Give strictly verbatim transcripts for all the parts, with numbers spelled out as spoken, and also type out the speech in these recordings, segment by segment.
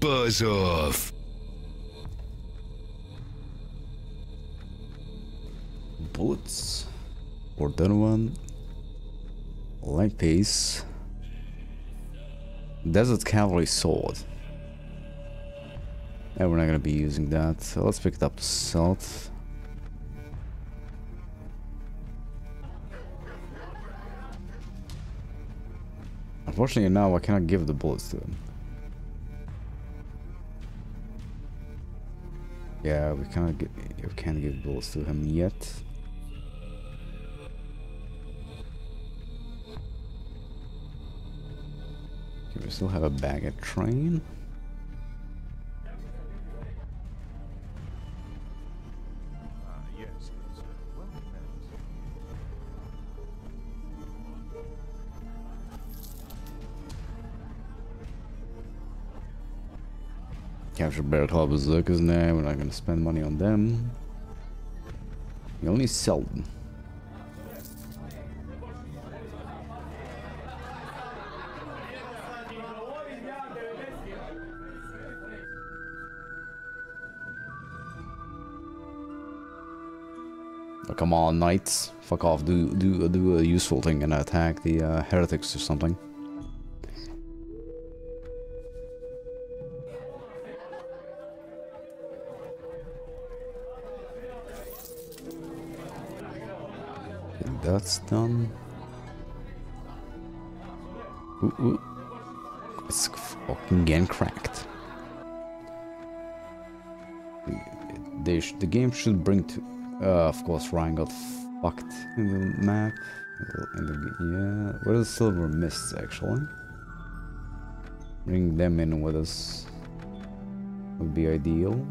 Buzz off. Bullets. Order one. Light piece. Desert cavalry sword. And yeah, we're not gonna be using that. So let's pick it up to south. Unfortunately, now I cannot give the bullets to them. Yeah, we cannot get, we can't give bullets to him yet. Do we still have a baggage train? Capture Barclay Berserkers now, we're not gonna spend money on them. You only sell them. Oh, come on, knights. Fuck off, do do do a useful thing and attack the uh, heretics or something. That's done. Ooh, ooh. It's fucking getting cracked. They sh the game should bring to. Uh, of course, Ryan got fucked in the map. In the, yeah, where are the silver mists actually? Bring them in with us would be ideal.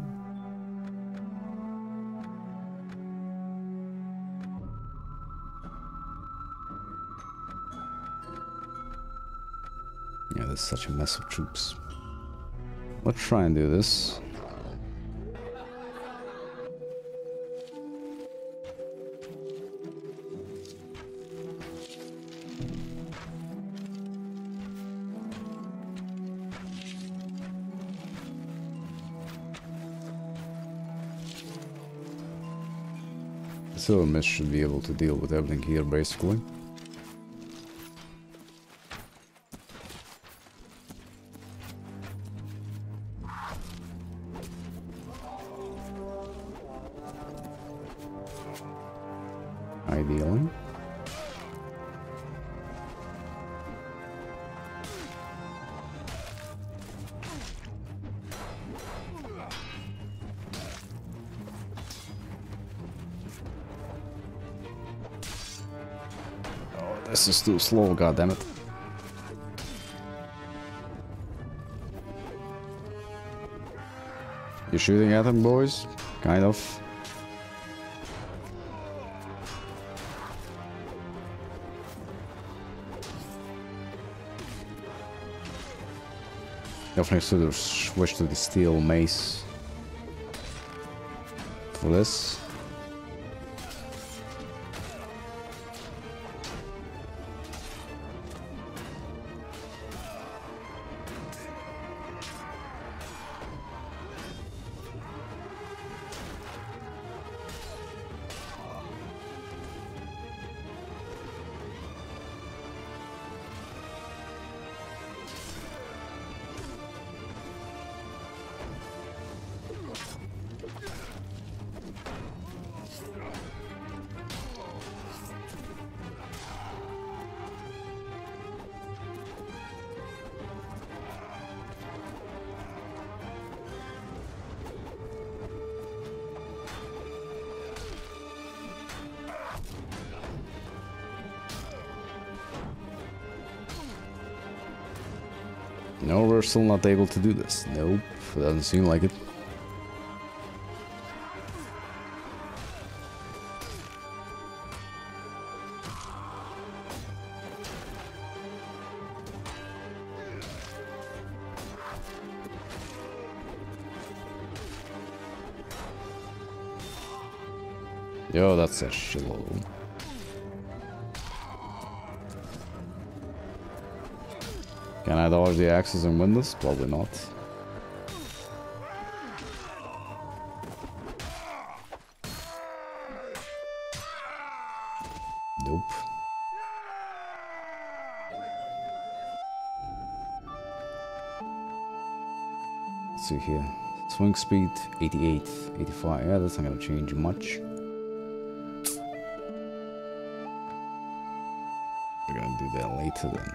Yeah, there's such a mess of troops. Let's try and do this. So, Miss should be able to deal with everything here basically. Ideally. Oh, this is too slow, goddammit. You shooting at him, boys? Kind of. Definitely should have switched to the steel mace for this. No, we're still not able to do this. Nope, doesn't seem like it. Yo, that's a shitload. Can I dodge the axes and win this? Probably not. Nope. Let's see here. Swing speed eighty-eight, eighty-five. Yeah, that's not gonna change much. We're gonna do that later then.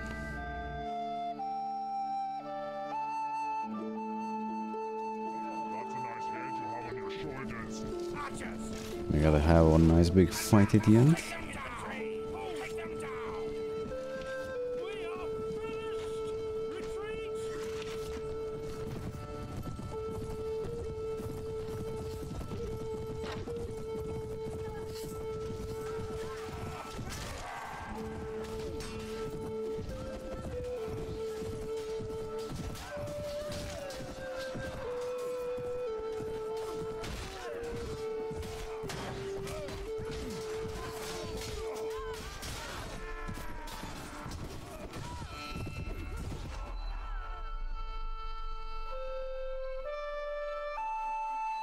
We gotta have one nice big fight at the end.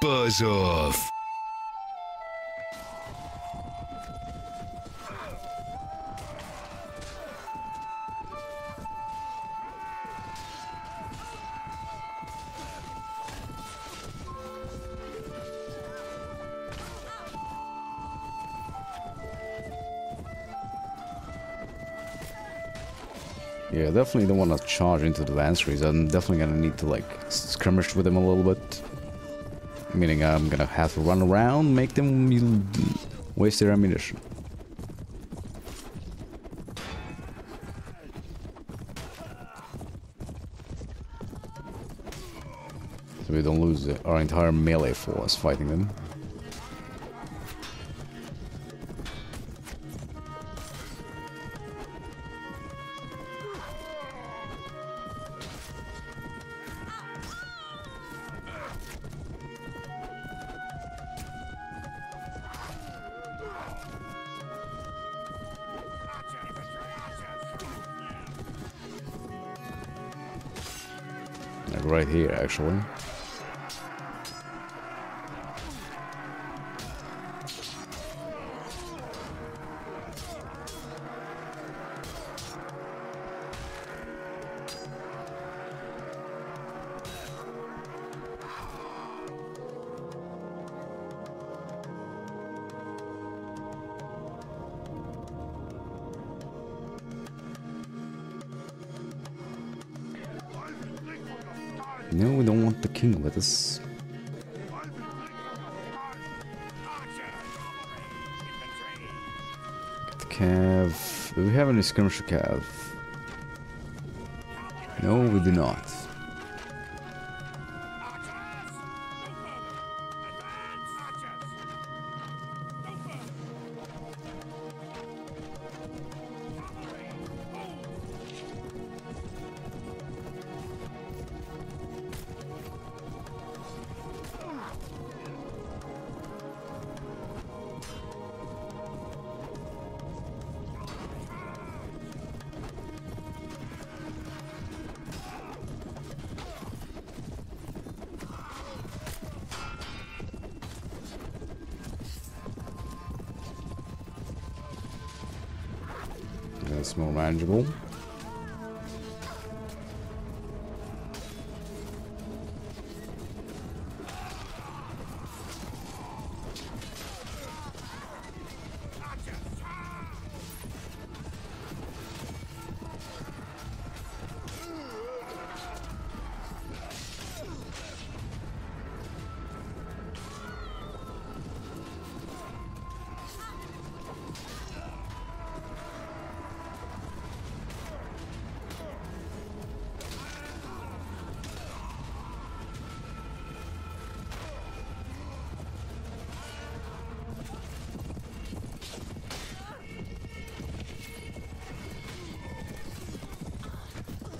Buzz off. Yeah, definitely don't want to charge into the Lanceries. I'm definitely gonna need to like skirmish with them a little bit. Meaning I'm gonna have to run around, make them waste their ammunition. So we don't lose our entire melee force fighting them. Right here, actually. No, we don't want the king with us. Get the cav. Do we have any skirmisher cav? No, we do not. It's more manageable.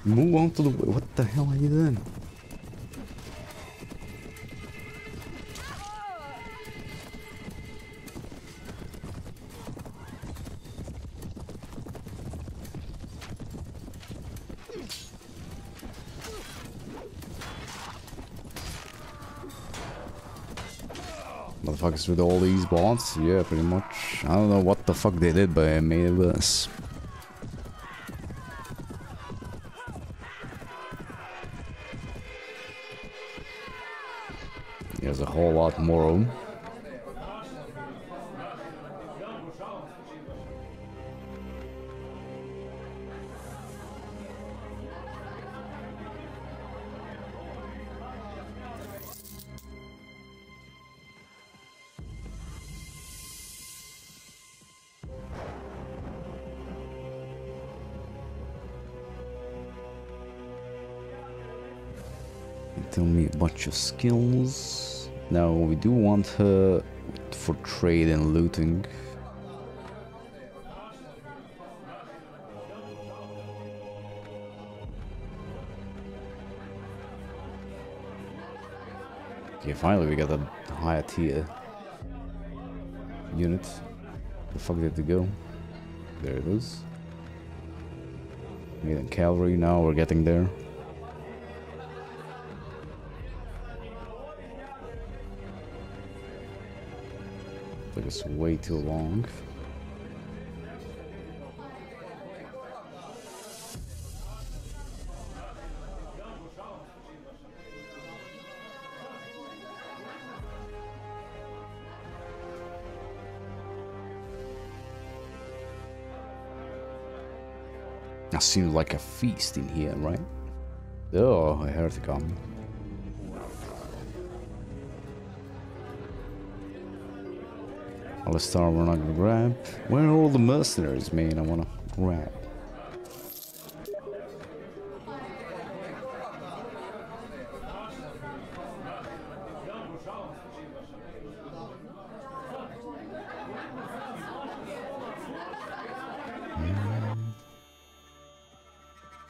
Move on to the... What the hell are you doing? Motherfuckers with all these bots? Yeah, pretty much. I don't know what the fuck they did, but I made this. There's a whole lot more room. Tell me about your skills. Now we do want her for trade and looting. Okay, finally we got a higher tier unit. The fuck did it go? There it is. We're getting cavalry now, we're getting there. Took us way too long. That seemed like a feast in here, right? Oh, I heard it coming. Let's start, we're not gonna grab. Where are all the mercenaries, man? I wanna grab.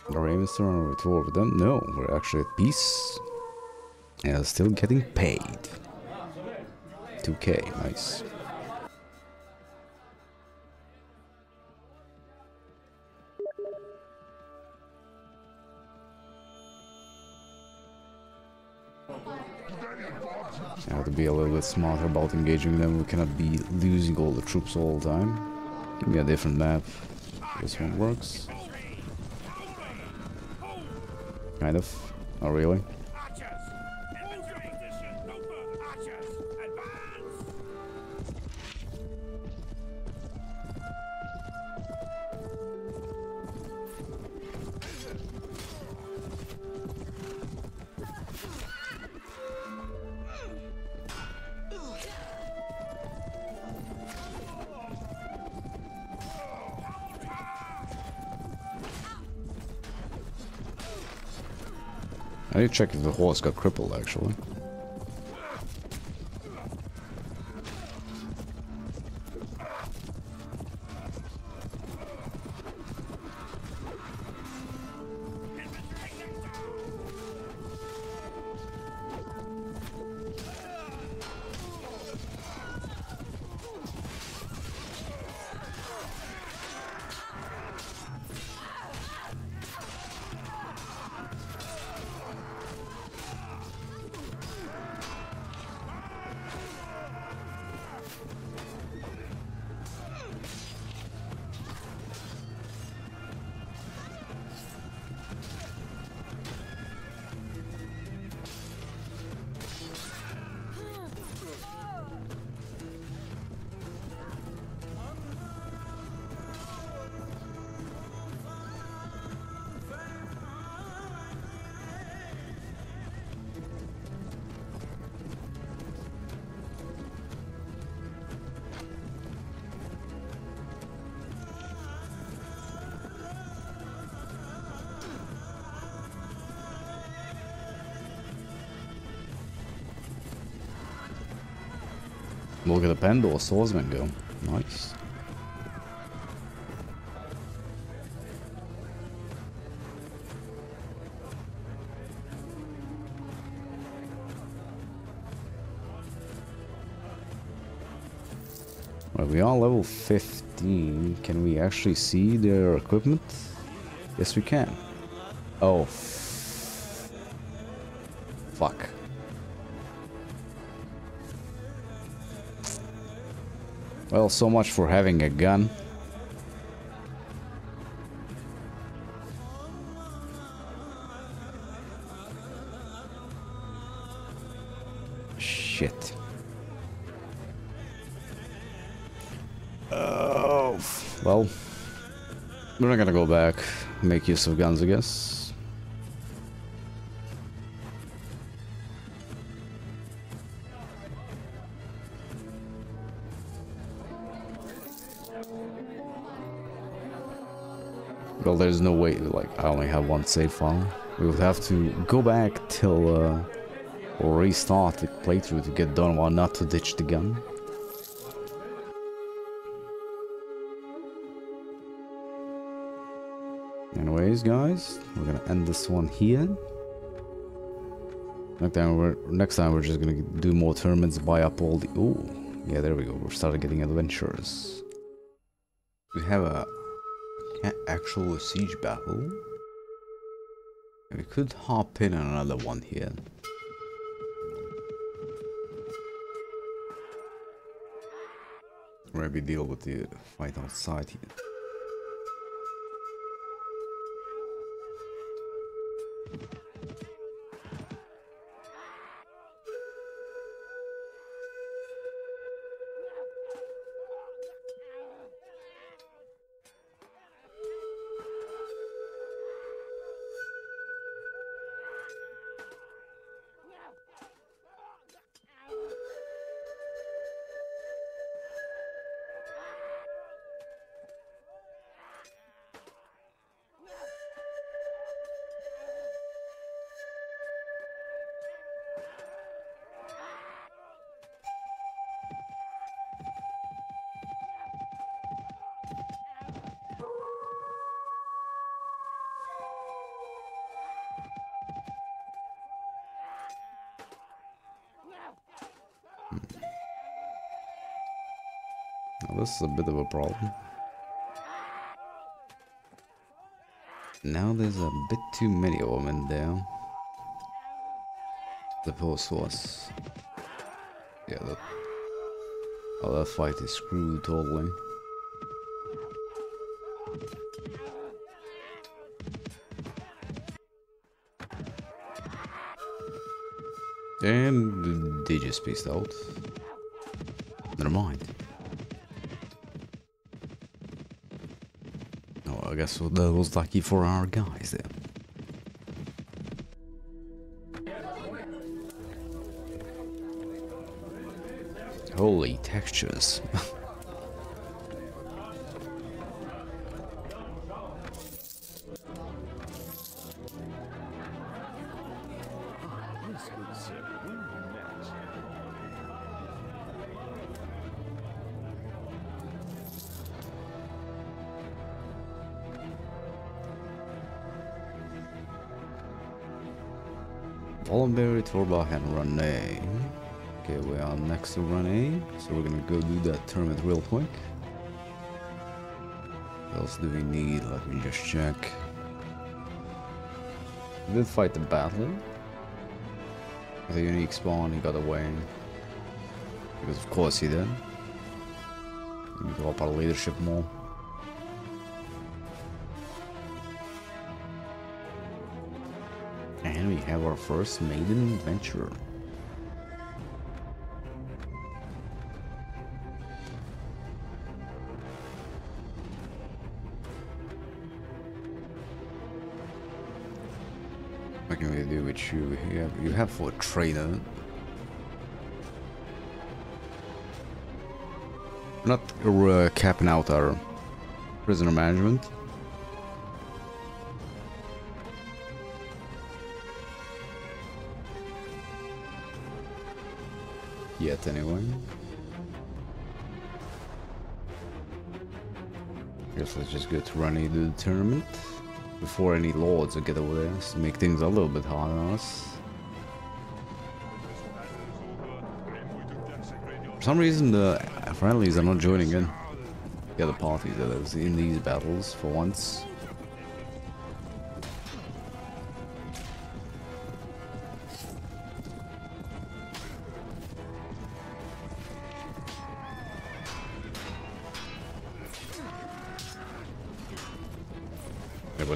The Ravenster, are we at war with them? No, we're actually at peace. And still getting paid. two K, nice. I have to be a little bit smarter about engaging them. We cannot be losing all the troops all the time. Give me a different map. This one works. Kind of. Not really. I need to check if the horse got crippled, actually. Look at the Pandora swordsman go. Nice. Well, we are level fifteen. Can we actually see their equipment? Yes, we can. Oh. Fuck. Well, so much for having a gun. Shit. Oh, well, we're not gonna go back. Make use of guns, I guess. Well, there's no way. Like, I only have one save file. We would have to go back till. Uh, Or restart the playthrough to get done while not to ditch the gun. Anyways, guys, we're gonna end this one here. Next time we're next time we're just gonna do more tournaments, buy up all the. Ooh, yeah, there we go. We're started getting adventures. We have a actual siege battle. And we could hop in on another one here. Maybe deal with the fight outside here. Now this is a bit of a problem. Now there's a bit too many of them in there. The post was. Yeah, that. Oh, that fight is screwed totally. And they just peaced out. Never mind. Oh, I guess that was lucky for our guys there. Holy textures. Volunberry, Torbach, and Renee. Okay, we are next to Renee, so we're gonna go do that tournament real quick. What else do we need? Let me just check. We did fight the battle. With a unique spawn, he got away. Because of course he did. We need to up our leadership more. And we have our first maiden adventure. What can we do with you? You have, you have for a trainer. Not uh, capping out our prisoner management. Yet anyway. Guess let's just get running to the tournament before any lords get over there, so make things a little bit harder on us. For some reason the friendlies are not joining in. The other parties that are in these battles for once.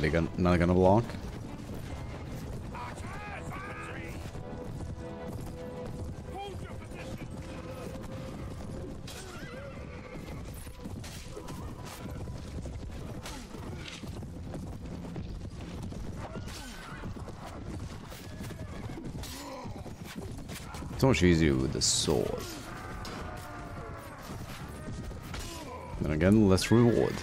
anybody gonna, not gonna block? It's much easier with the sword. Then again, less reward.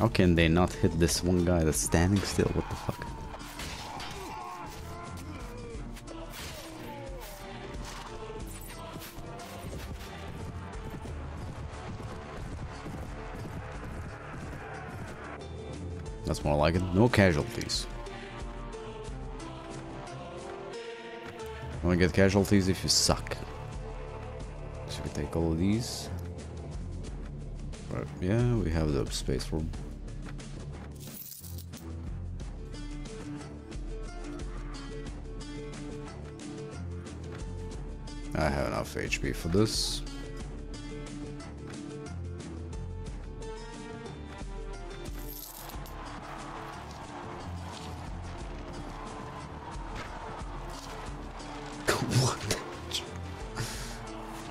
How can they not hit this one guy that's standing still? What the fuck? That's more like it. No casualties. Only get casualties if you suck. So we take all of these. Right, yeah, we have the space room. I have enough H P for this.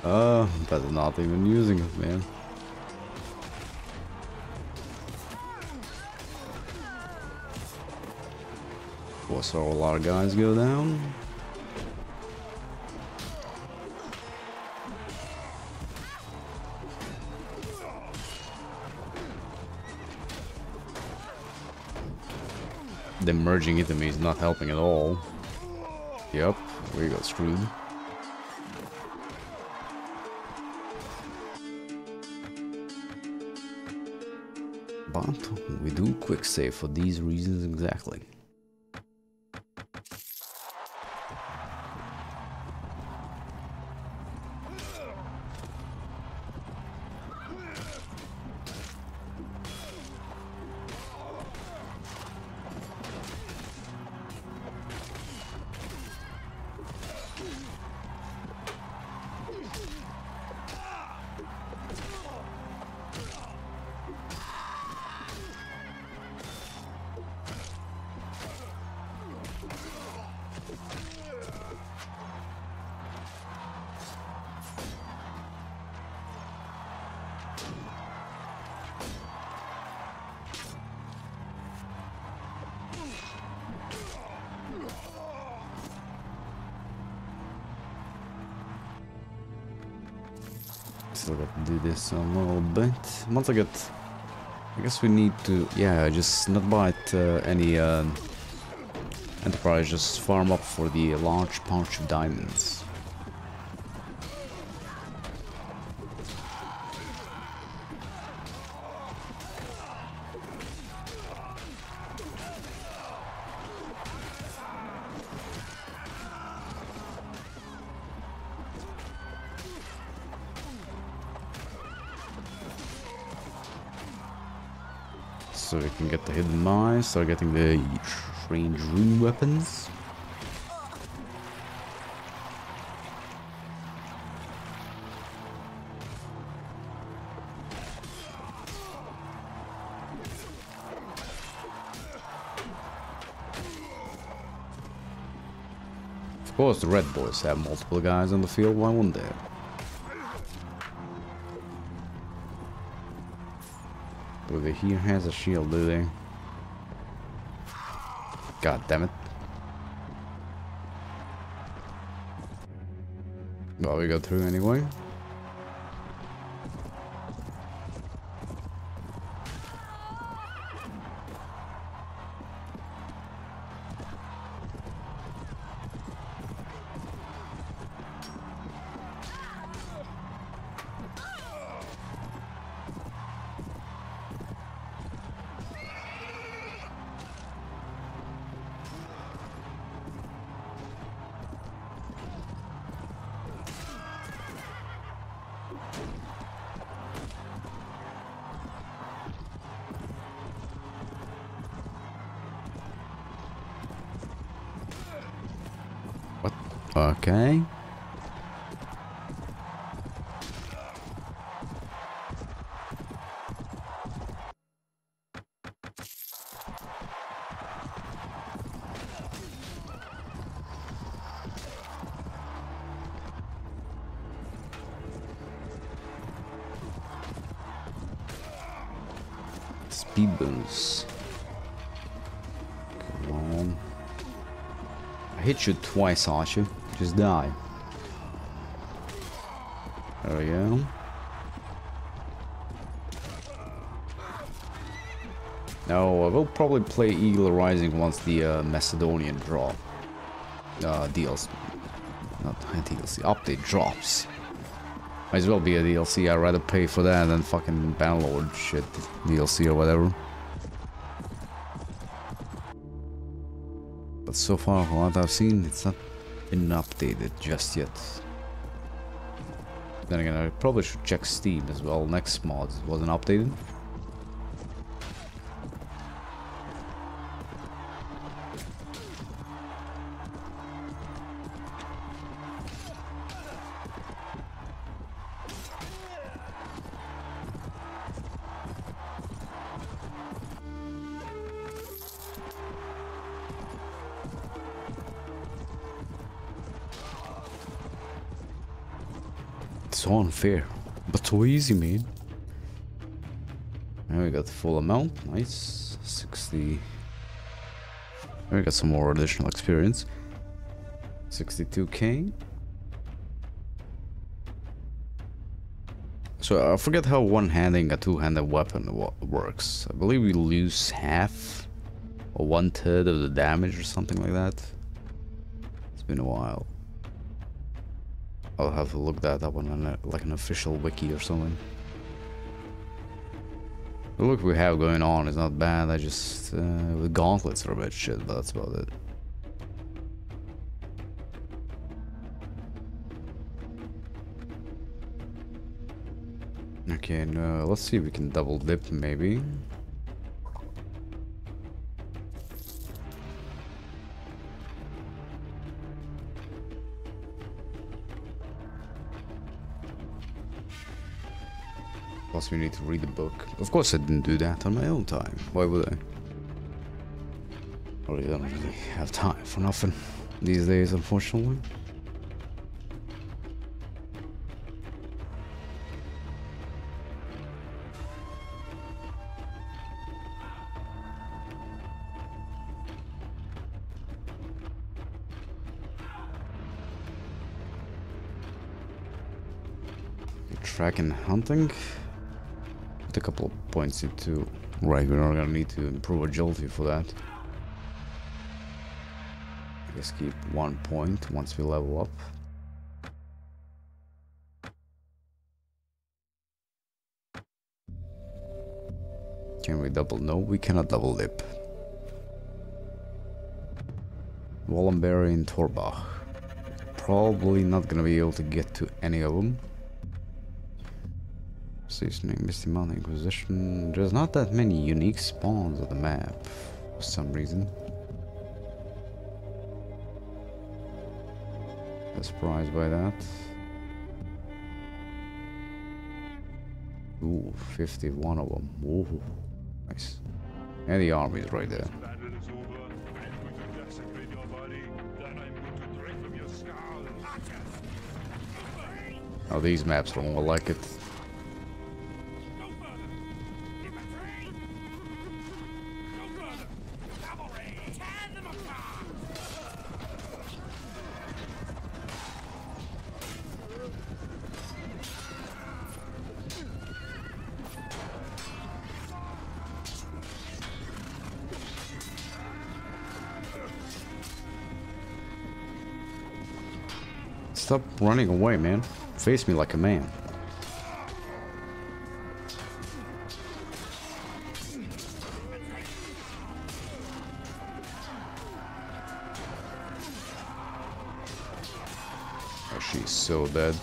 Uh, that's not even using it, man. Well, so a lot of guys go down. The merging enemy is not helping at all. Yep, we got screwed. But we do quick save for these reasons exactly. Still got to do this a little bit. Once I get, I guess we need to, yeah, just not buy it, uh, any uh, enterprise. Just farm up for the large pouch of diamonds. So we can get the hidden mines, start getting the strange rune weapons. Of course, the Red Boys have multiple guys on the field, why wouldn't they? Do they here has a shield, do they? God damn it. Well, we got through anyway. Okay. Speedbones. Come on. I hit you twice, Archer. Just die. There we go. No, I will probably play Eagle Rising once the uh, Macedonian draw. Uh, D L C. Not D L C. Update drops. Might as well be a D L C, I'd rather pay for that than fucking download shit, D L C or whatever. But so far, from what I've seen, it's not been updated just yet. Then again, I probably should check Steam as well, next mod, it wasn't updated. So unfair, but so easy, man. Now we got the full amount, nice, sixty. Now we got some more additional experience, sixty-two K. So I forget how one-handing a two-handed weapon works. I believe we lose half or one-third of the damage or something like that. It's been a while. I'll have to look that up on an, like an official wiki or something. The look we have going on is not bad, I just... Uh, with gauntlets are a bit shit, but that's about it. Okay, no, let's see if we can double dip, maybe. Plus we need to read the book. Of course I didn't do that on my own time. Why would I? I really don't really have time for nothing these days, unfortunately. Tracking hunting. A couple of points into right, we're not gonna need to improve agility for that. I guess keep one point once we level up. Can we double? No, we cannot double dip. Wallenberry and Torbach. Probably not gonna be able to get to any of them. Seasoning, Misty Mountain Inquisition. There's not that many unique spawns on the map for some reason. I'm surprised by that. Ooh, fifty-one of them. Ooh, nice. And the army's right there. Oh, these maps are more like it. Stop running away, man. Face me like a man. Oh, she's so dead.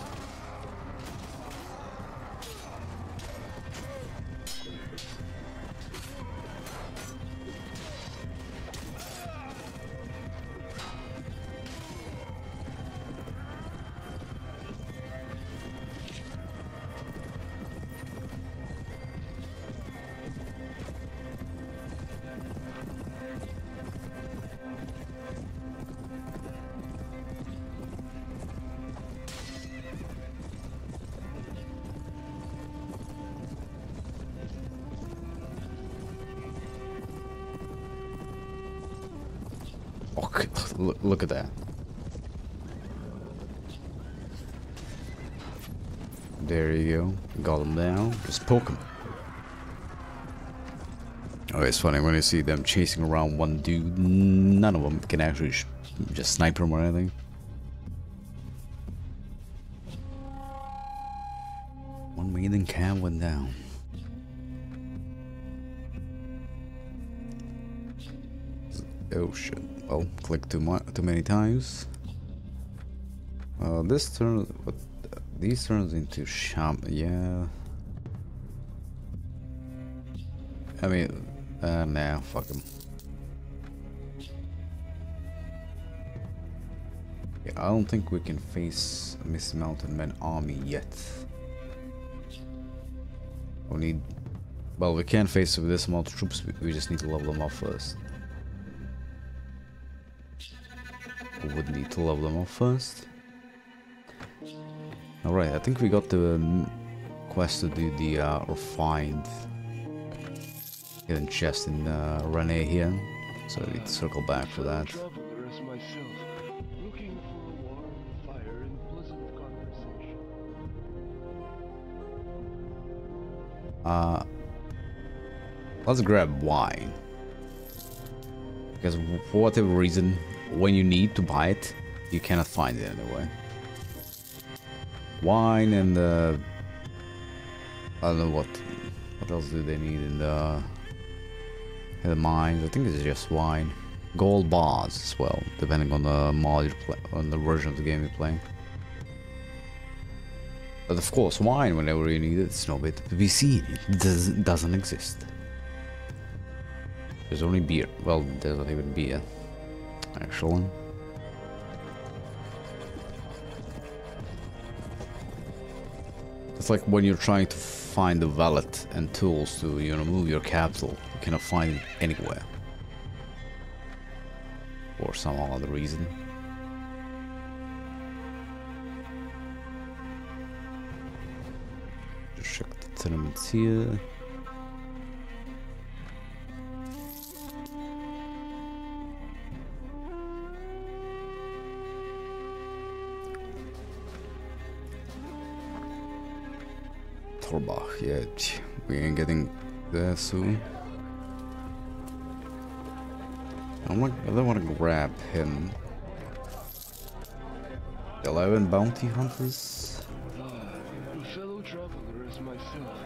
Look, look, look at that. There you go. Got him down. Just poke him. Oh, it's funny when you see them chasing around one dude. None of them can actually sh just snipe him or anything. One maiden cam went down. Oh shit! Oh, click too much, too many times. Uh, this turns, but these turns into sham. Yeah. I mean, uh, nah, fuck him. Yeah, I don't think we can face Miss Mountain Man army yet. We need. Well, we can face with this amount of troops. We just need to level them up first. Would need to level them off first. Alright, I think we got the um, quest to do the uh, refined hidden chest in uh, Renee here, so I need to circle back for that. Uh, let's grab wine, because for whatever reason, when you need to buy it, you cannot find it anyway. Wine and the... I don't know what... What else do they need in the... In the mines? I think it's just wine. Gold bars as well, depending on the mod you play, on the version of the game you're playing. But of course, wine, whenever you need it, it's nowhere to be seen. It does, doesn't exist. There's only beer. Well, there's not even beer. Actually, it's like when you're trying to find the valet and tools to, you know, move your capital, you cannot find it anywhere for some other reason. Just check the tenements here. Torbach, yeah, we ain't getting there soon. I'm like, I don't want to grab him. Eleven bounty hunters. A fellow traveler is myself,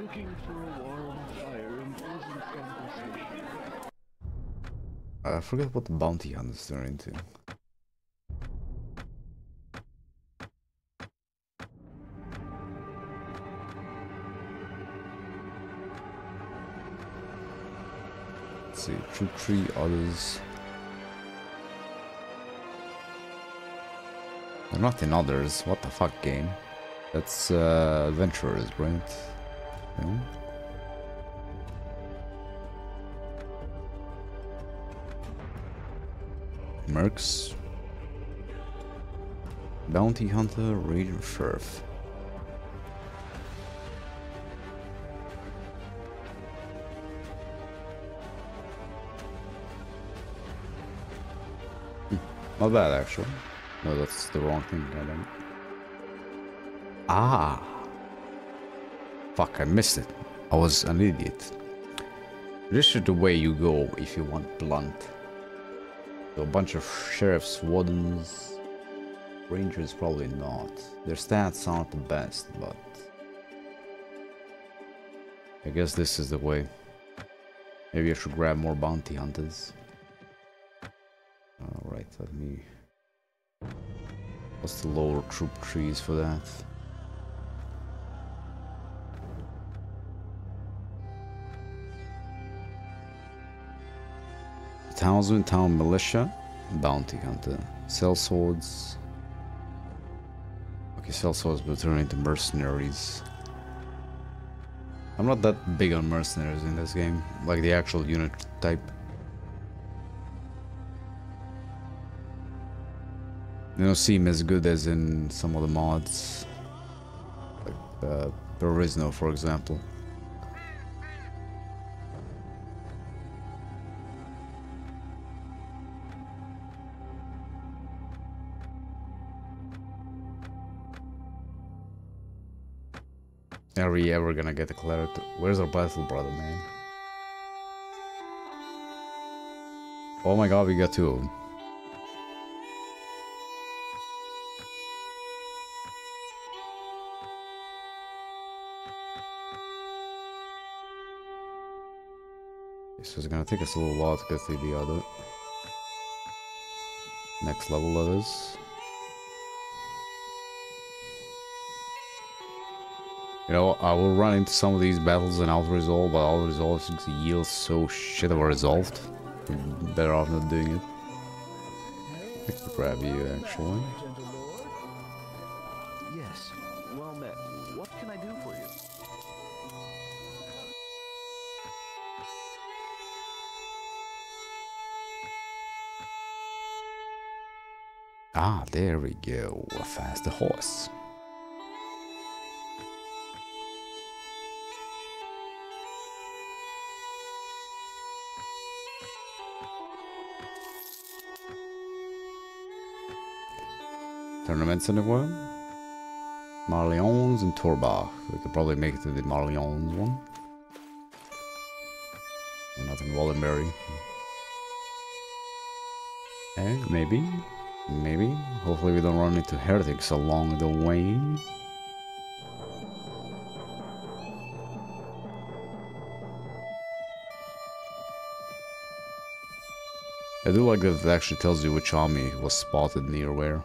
looking for a warm fire and pleasant conversation. I forgot what the bounty hunters turn into. See, two, three others. They're not in others. What the fuck, game? That's uh, adventurers, right? Yeah. Mercs, bounty hunter, ranger, sheriff. Not bad, actually. No, that's the wrong thing. I don't... Ah! Fuck, I missed it. I was an idiot. This is the way you go if you want blunt. So a bunch of sheriffs, wardens, rangers, probably not. Their stats aren't the best, but... I guess this is the way. Maybe I should grab more bounty hunters. Alright, let me... What's the lower troop trees for that? Townsman, town militia, bounty hunter, sell swords. Okay, sell swords will turn into mercenaries. I'm not that big on mercenaries in this game, like the actual unit type. They don't seem as good as in some of the mods, like uh, Perisno, for example. Are we ever gonna get a cleric? Where's our battle brother, man? Oh my god, we got two of them. This is gonna take us a little while to get to the other. Next level that is. You know, I will run into some of these battles and auto-resolve, but auto-resolve yields so shit of a resolved. I'm better off not doing it. I could grab you, actually. Yes, well met. What can I do for you? Ah, there we go. A faster horse. Tournaments in the world. Marlions and Torbach. We could probably make it to the Marlions one. We're not in Waldenbury. And maybe, maybe. Hopefully we don't run into heretics along the way. I do like that it actually tells you which army was spotted near where.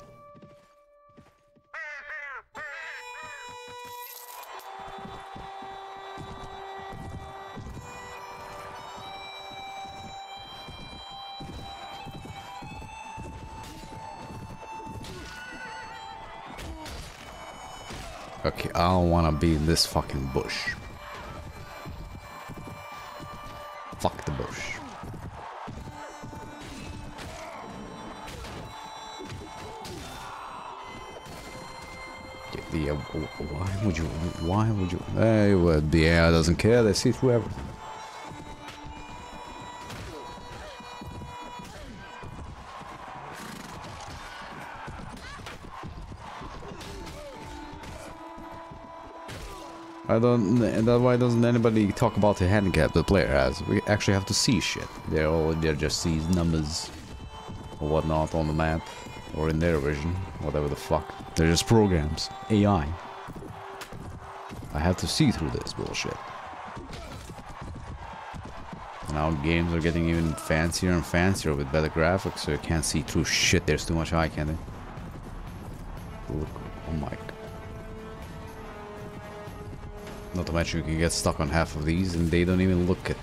Okay, I don't want to be in this fucking bush. Fuck the bush. Get the uh, why would you? Why would you? Hey, well, the air doesn't care. They see through everything. I don't. That why doesn't anybody talk about the handicap the player has? We actually have to see shit. They're all they're just sees numbers or whatnot on the map or in their vision, whatever the fuck. They're just programs, A I. I have to see through this bullshit. Now games are getting even fancier and fancier with better graphics, so you can't see through shit. There's too much eye candy. Look, oh my god. Not to mention you can get stuck on half of these and they don't even look at.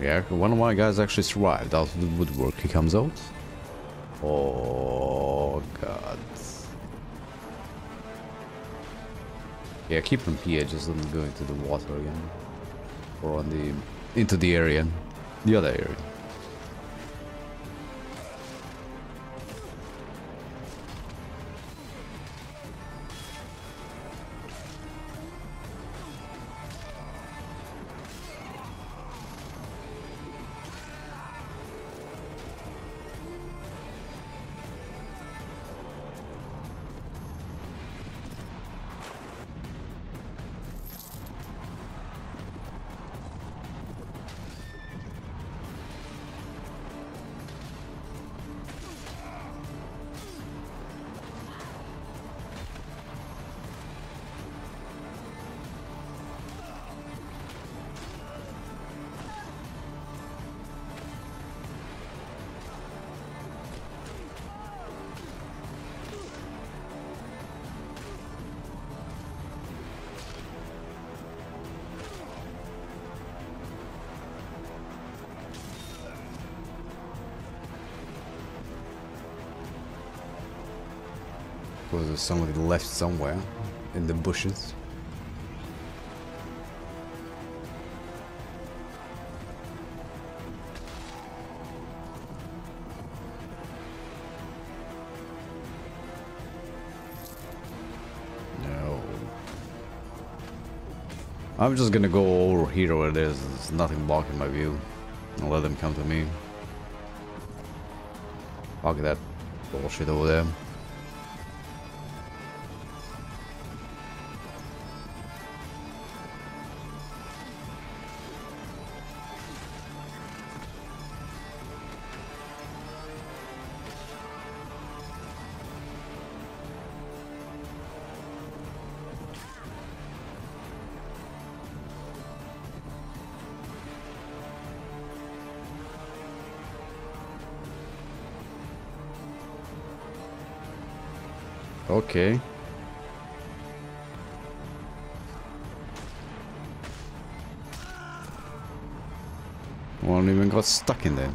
Yeah, one of my guys actually survived out of the woodwork. He comes out. Oh god. Yeah, keep him here, just let him go into the water again. Or on the into the area. The other area. There's somebody left somewhere in the bushes. No. I'm just gonna go over here where there's nothing blocking my view and let them come to me. Look at that bullshit over there. Okay. One even got stuck in there.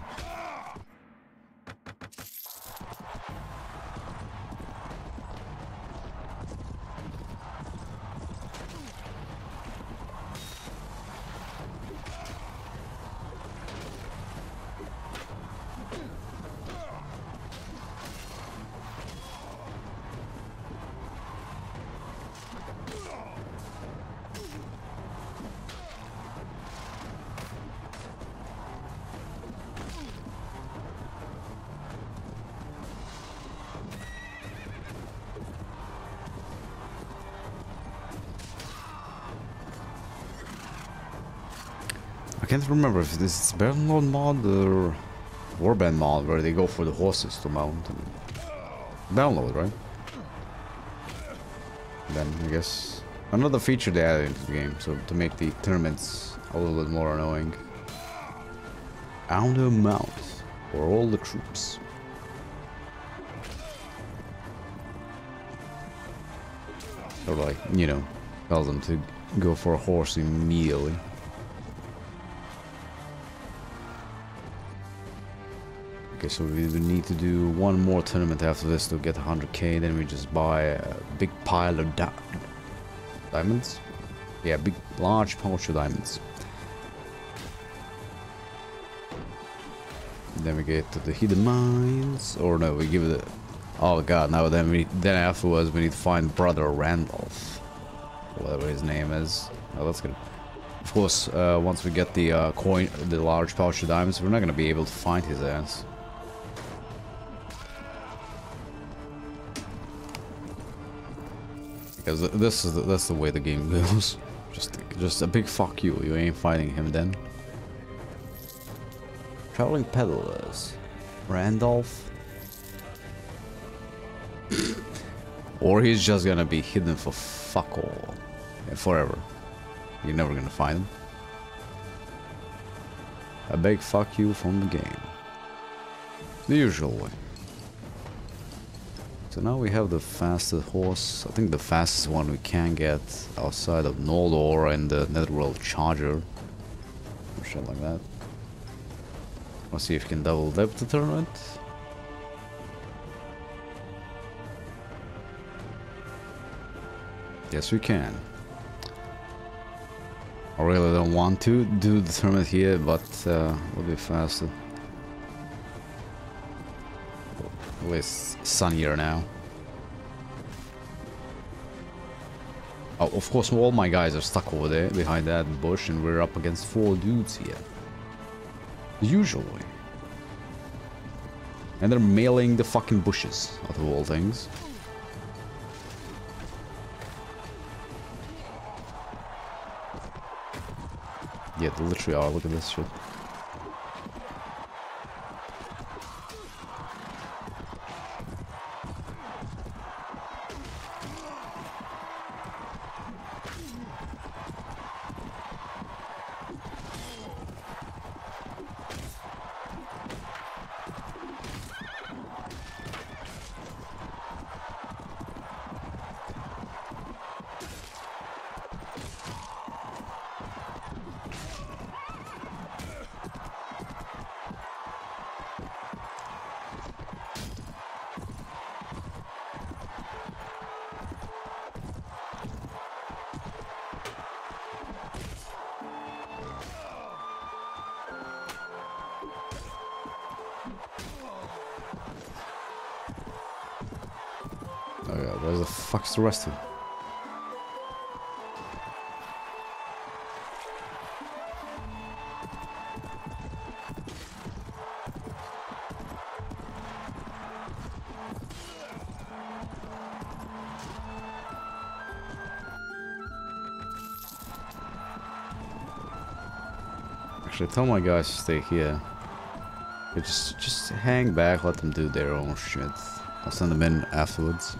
I can't remember if this is Barcley mod or Warband mod where they go for the horses to mount and download, right? Then I guess another feature they added into the game, so to make the tournaments a little bit more annoying. On the mount for all the troops. Or like, you know, tell them to go for a horse immediately. Okay, so we need to do one more tournament after this to get one hundred K, then we just buy a big pile of di diamonds? Yeah, big, large pouch of diamonds. Then we get to the hidden mines, or no, we give it a... Oh god, now then we then afterwards we need to find Brother Randolph. Whatever his name is. Oh, that's good. Of course, uh, once we get the uh, coin, the large pouch of diamonds, we're not gonna be able to find his ass. Because this is the, that's the way the game goes. Just, just a big fuck you. You ain't fighting him then. Traveling peddlers, Randolph, or he's just gonna be hidden for fuck all and forever. You're never gonna find him. A big fuck you from the game. The usual way. So now we have the fastest horse. I think the fastest one we can get outside of Noldor and the Netherworld Charger. Or shit like that. Let's see if we can double dip the tournament. Yes, we can. I really don't want to do the tournament here, but uh, we'll be faster. At least sunnier now. Oh, of course, all my guys are stuck over there behind that bush, and we're up against four dudes here. Usually. And they're mailing the fucking bushes, out of all things. Yeah, they literally are. Look at this shit. Oh yeah, where the fuck's the rest of it? actually tell my guys to stay here. But just just hang back, let them do their own shit. I'll send them in afterwards.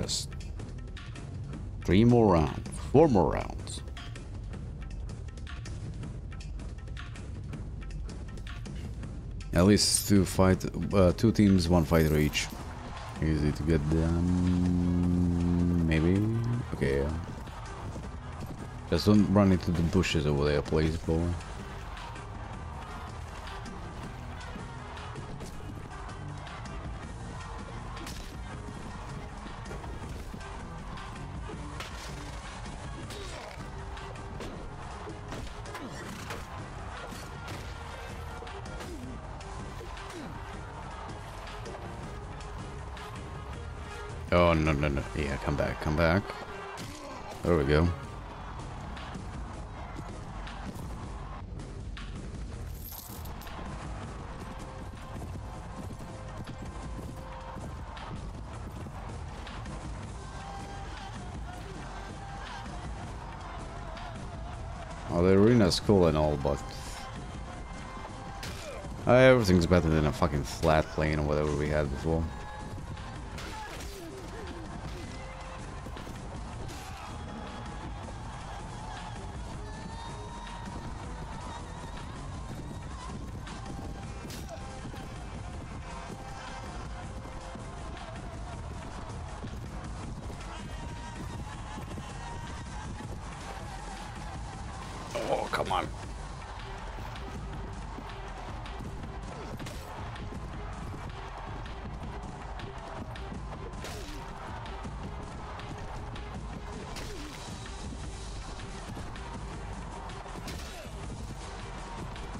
Just three more rounds, four more rounds. At least two fight, uh, two teams, one fighter each. Easy to get them, maybe. Okay, yeah. Just don't run into the bushes over there, please, boy. Oh, no, no, no. Yeah, come back, come back. There we go. Oh, the arena's cool and all, but... Uh, everything's better than a fucking flat plane or whatever we had before. Oh, come on.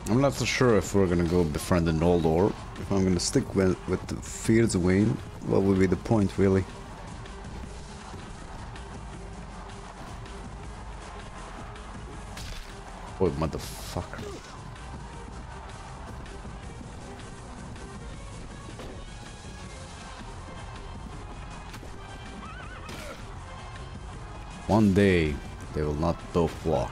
I'm not so sure if we're gonna go befriend the Noldor. If I'm gonna stick with, with the Fear's Wayne, what would be the point, really? Oh, motherfucker. One day, they will not both walk.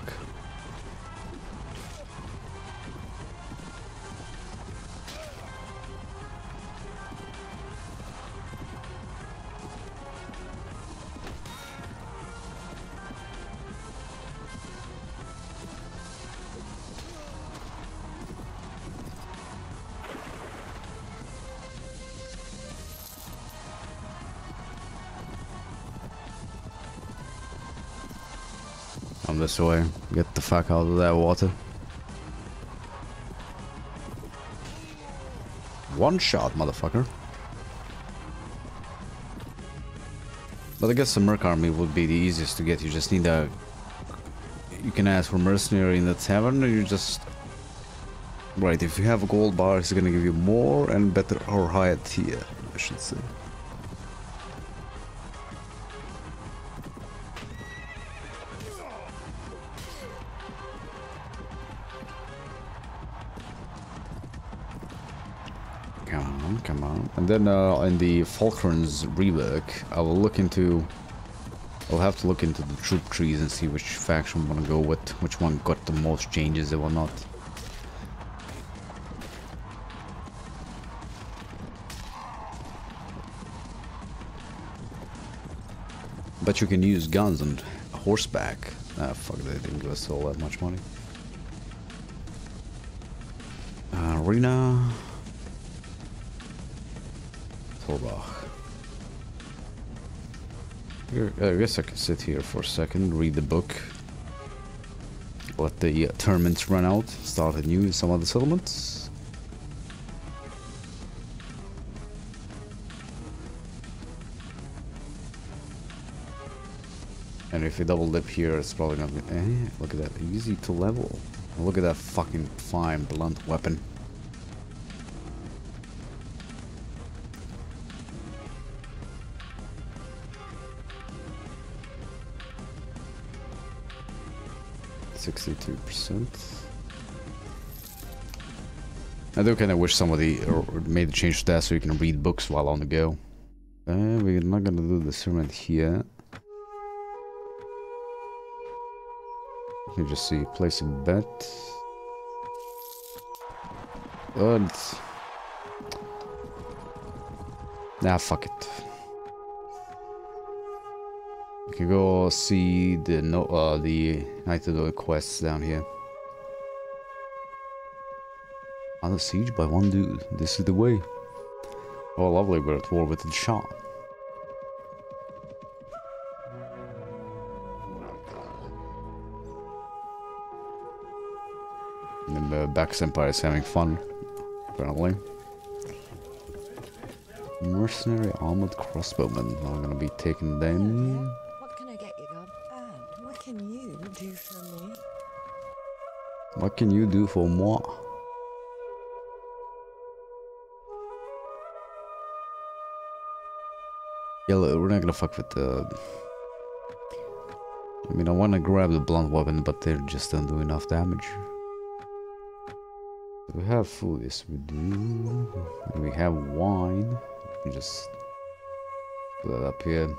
This way, get the fuck out of that water. One shot, motherfucker. But I guess the merc army would be the easiest to get. You just need a... You can ask for mercenary in the tavern, or you just... Right, if you have a gold bar, it's gonna give you more and better or higher tier, I should say. Come on, come on. And then uh, in the Falcron's rework, I will look into... I'll have to look into the troop trees and see which faction I'm gonna go with, which one got the most changes and whatnot. But you can use guns on horseback. Ah, fuck, they didn't give us all that much money. Uh, Rina. Torbach. I guess I can sit here for a second, read the book. Let the uh, tournaments run out, start anew in some other settlements. And if we double dip here, it's probably not gonna... Eh, look at that, easy to level. Look at that fucking fine blunt weapon. sixty-two percent. I do kind of wish somebody made a change to that so you can read books while on the go. Uh, we're not gonna do the sermon here. Let me just see. Place a bet. And... Nah, fuck it. You can go see the no, uh, the Night of the quests down here. Under siege by one dude. This is the way. Oh, lovely. We're at war with the Shah. And the Bax Empire is having fun, apparently. Mercenary armored crossbowmen are gonna be taken then. Do for me? What can you do for moi? Yeah, look, we're not gonna fuck with the... I mean, I wanna grab the blunt weapon, but they just don't do enough damage. We have food, yes we do. And we have wine. We can just put that up here.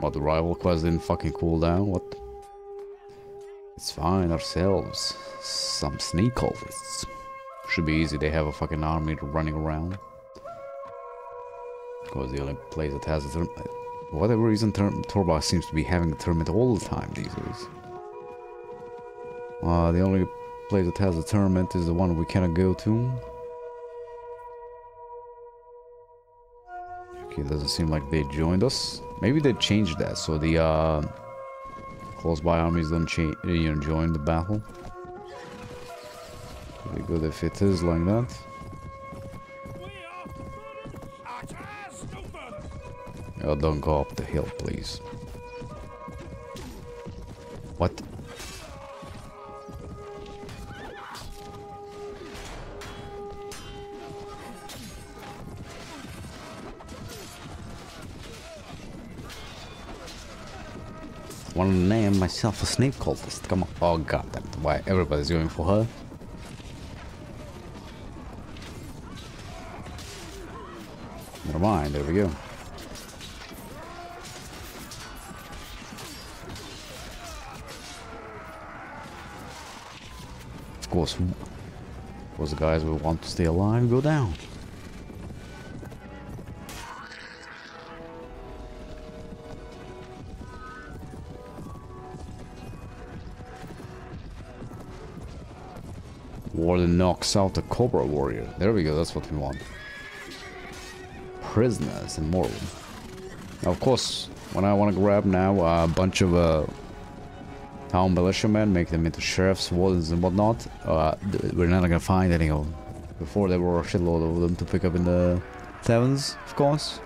What, the rival quest didn't fucking cool down? What? It's fine, ourselves. Some snake cultists. Should be easy, they have a fucking army running around. Because the only place that has a term. For whatever reason, Torbach seems to be having a tournament all the time these days. Uh, the only place that has a tournament is the one we cannot go to. It doesn't seem like they joined us. Maybe they changed that so the uh, close by armies don't change, you know, join the battle. Pretty good if it is like that. Oh, don't go up the hill, please. What? I want to name myself a snake cultist. Come on. Oh god, that's why everybody's going for her. Never mind, there we go. Of course, of course the guys who want to stay alive go down. Warden knocks out the Cobra Warrior. There we go, that's what we want. Prisoners and more. Now, of course, when I want to grab now uh, a bunch of uh, town militiamen, make them into sheriffs, wardens, and whatnot, uh, we're not gonna find any of them. Before there were a shitload of them to pick up in the taverns, of course.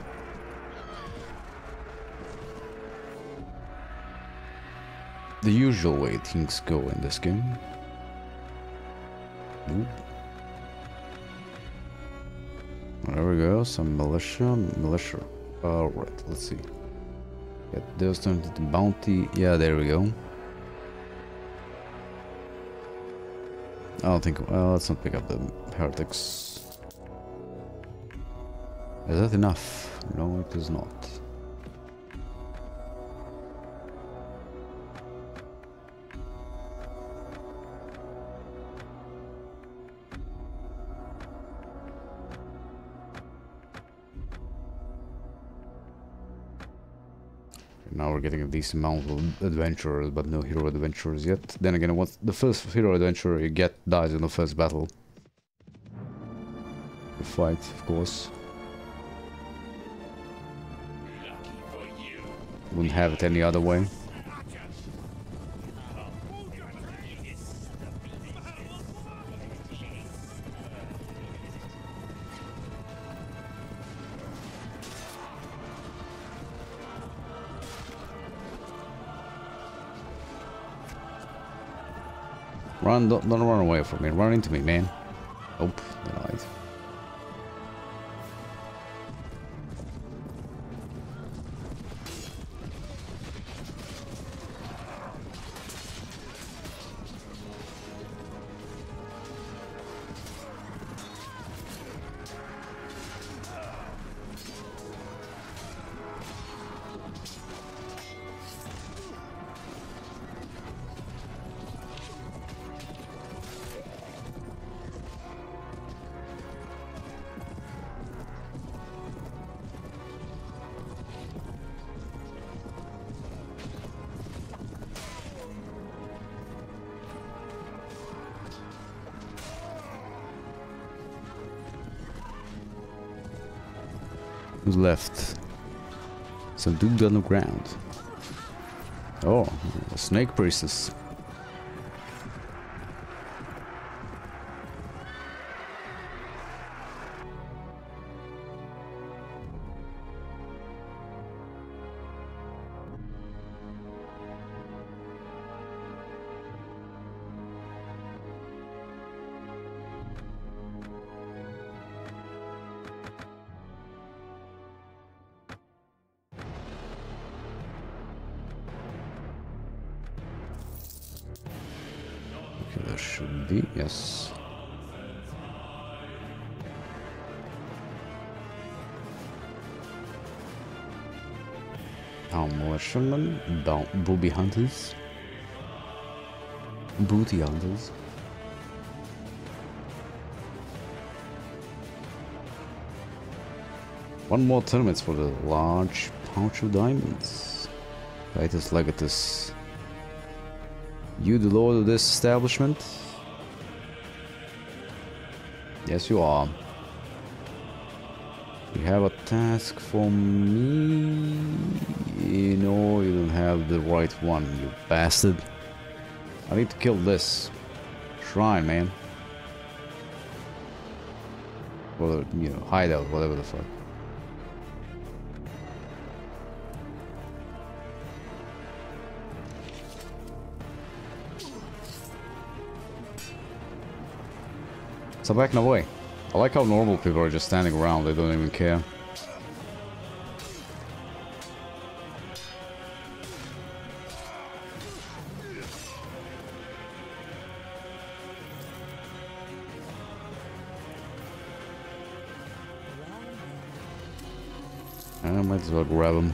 The usual way things go in this game. Nope. There we go, some militia, militia. Alright, let's see. Get those turned into bounty. Yeah, there we go. I don't think. Well, let's not pick up the heretics. Is that enough? No, it is not. Now we're getting a decent amount of adventurers, but no hero adventurers yet. Then again, once the first hero adventurer you get dies in the first battle. The fight, of course. Wouldn't have it any other way. Run, don't, don't run away from me, run into me, man. Nope, denied. Who's left? Some dude on the ground. Oh, a snake priestess. There should be, yes. Town militiamen, booby hunters, booty hunters. One more tournament for the large pouch of diamonds. Titus Legatus. You the lord of this establishment? Yes, you are. You have a task for me? No, you don't have the right one, you bastard. I need to kill this shrine, man. Well, you know, hideout, whatever the fuck. Stop backing away. I like how normal people are just standing around, they don't even care. I might as well grab him.